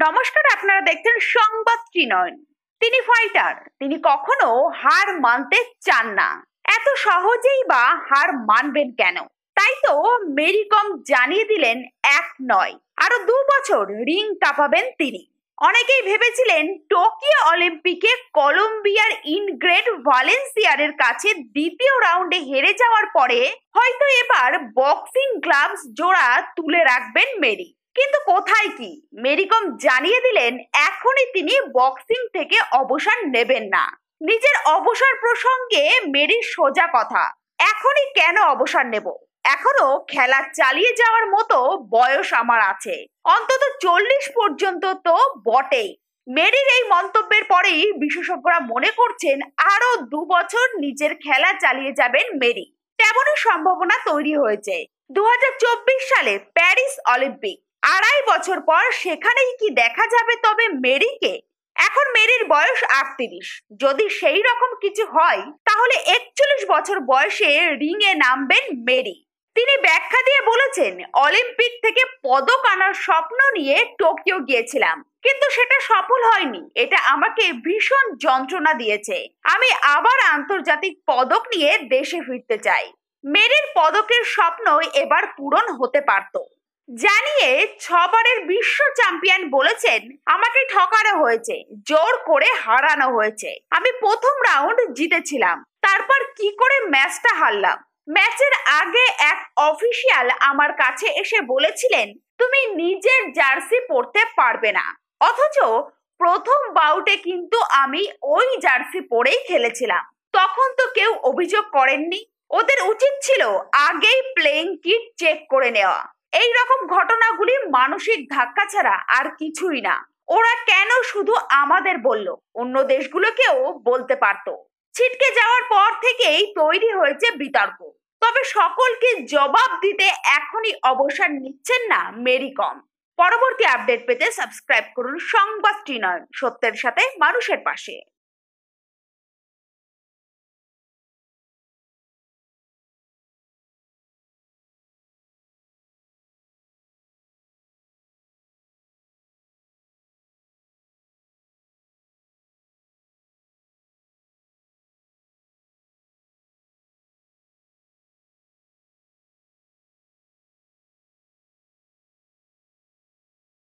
नमस्कार आपनारा देखছেন সংবাদ ত্রিনয়ন। তিনি ফাইটার, তিনি কখনো হার মানতে চান না। এত সহজেই বা হার মানবেন কেন? তাই তো মেরি কম জানিয়ে দিলেন এক নয় আরো ২ বছর রিং কাঁপাবেন তিনি। অনেকেই ভেবেছিলেন টোকিও অলিম্পিকে কলম্বিয়ার ইনগ্রেড ভ্যালেন্সিয়ারের কাছে দ্বিতীয় রাউন্ডে হেরে যাওয়ার পরে হয়তো এবার বক্সিং গ্লাভস জোড়া তুলে রাখবেন মেরি। কিন্তু কোথায় কি, মেরি কম জানিয়ে দিলেন এখনই তিনি বক্সিং থেকে অবসর নেবেন না। নিজের অবসর প্রসঙ্গে মেরির সোজা কথা, এখনই কেন অবসর নেব? এখনো খেলা চালিয়ে যাওয়ার মতো বয়স আমার আছে, অন্তত ৪০ পর্যন্ত তো বটেই। মেরির এই মন্তব্যের পরেই বিশেষজ্ঞরা মনে করছেন আরো ২ বছর নিজের খেলা চালিয়ে যাবেন মেরি। তেমনই সম্ভাবনা তৈরি হয়েছে ২০২৪ সালে প্যারিস অলিম্পিক, ২.৫ বছর পর সেখানেই কি দেখা যাবে তবে মেরিকে? এখন মেরির বয়স ৩৮। যদি সেই রকম কিছু হয় তাহলে ৪১ বছর বয়সে রিং এ নামবেন মেরি। তিনি ব্যাখ্যা দিয়ে বলেছেন, অলিম্পিক থেকে পদক আনার স্বপ্ন নিয়ে টোকিও গিয়েছিলাম, কিন্তু সেটা সফল হয়নি। এটা আমাকে ভীষণ যন্ত্রণা দিয়েছে। আমি আবার আন্তর্জাতিক পদক নিয়ে দেশে ফিরতে চাই। মেরির পদকের স্বপ্ন এবার পূরণ হতে পারত। জানিয়ে ৬বারের বিশ্ব চ্যাম্পিয়ন বলেছেন, আমাকে ঠকানো হয়েছে, জোর করে হারানো হয়েছে। আমি প্রথম রাউন্ড জিতেছিলাম, তারপর কি করে ম্যাচটা হারলাম। ম্যাচের আগে এক অফিশিয়াল আমার কাছে এসে বলেছিলেন, তুমি নিজের জার্সি পরতে পারবে না। অথচ প্রথম বাউটে কিন্তু আমি ওই জার্সি পরেই খেলেছিলাম। তখন তো কেউ অভিযোগ করেননি। ওদের উচিত ছিল আগেই প্লেইং কিট চেক করে নেওয়া। এই রকম ঘটনাগুলি মানসিক ধাক্কা ছাড়া আর কিছুই না। ওরা কেন শুধু আমাদের বলল, অন্য দেশগুলোকেও বলতে পারত। ছিটকে যাওয়ার পর থেকেই তৈরি হয়েছে বিতর্ক। তবে সকলকে জবাব দিতে এখনই অবসর নিচ্ছেন না মেরি কম। পরবর্তী আপডেট পেতে সাবস্ক্রাইব করুন সংবাদ ত্রিনয়ন, সত্যের সাথে মানুষের পাশে।